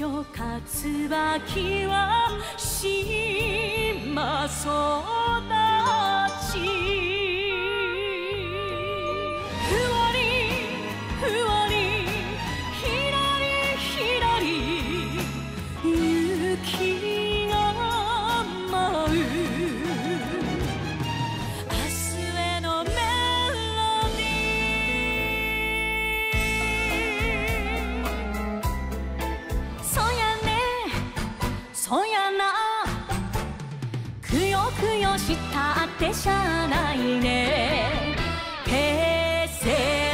よかつばきは島育ち」「ふわりふわりひらりひらり雪が舞う」「明日へのメロディー」くよくよしたってしゃあないね。平成